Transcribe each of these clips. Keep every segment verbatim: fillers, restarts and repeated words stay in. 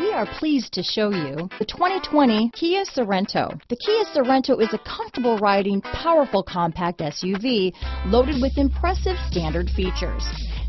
We are pleased to show you the twenty twenty Kia Sorento. The Kia Sorento is a comfortable riding, powerful compact S U V loaded with impressive standard features.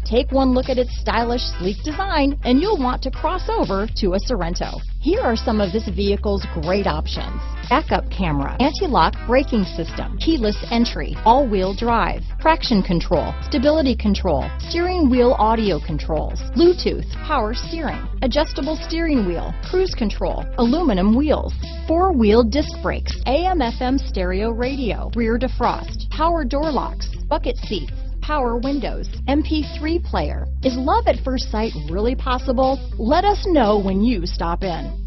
Take one look at its stylish, sleek design and you'll want to cross over to a Sorento. Here are some of this vehicle's great options: backup camera, anti-lock braking system, keyless entry, all-wheel drive, traction control, stability control, steering wheel audio controls, Bluetooth, power steering, adjustable steering wheel, cruise control, aluminum wheels, four-wheel disc brakes, A M F M stereo radio, rear defrost, power door locks, bucket seats, power windows, M P three player. Is love at first sight really possible? Let us know when you stop in.